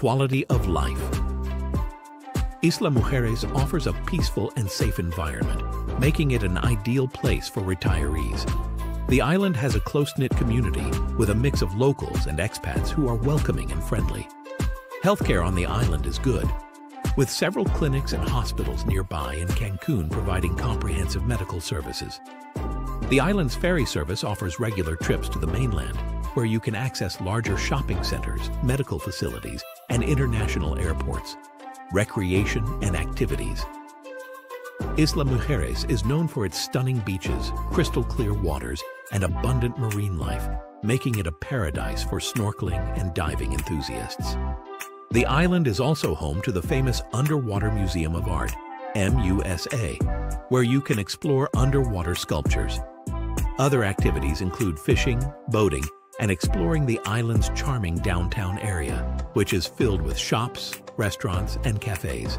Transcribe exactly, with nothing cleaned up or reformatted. quality of life. Isla Mujeres offers a peaceful and safe environment, making it an ideal place for retirees. The island has a close-knit community with a mix of locals and expats who are welcoming and friendly. Healthcare on the island is good, with several clinics and hospitals nearby in Cancun providing comprehensive medical services. The island's ferry service offers regular trips to the mainland, where you can access larger shopping centers, medical facilities, and international airports. Recreation and activities. Isla Mujeres is known for its stunning beaches, crystal-clear waters, and abundant marine life, making it a paradise for snorkeling and diving enthusiasts. The island is also home to the famous Underwater Museum of Art, MUSA, where you can explore underwater sculptures. Other activities include fishing, boating, and exploring the island's charming downtown area, which is filled with shops, restaurants, and cafes.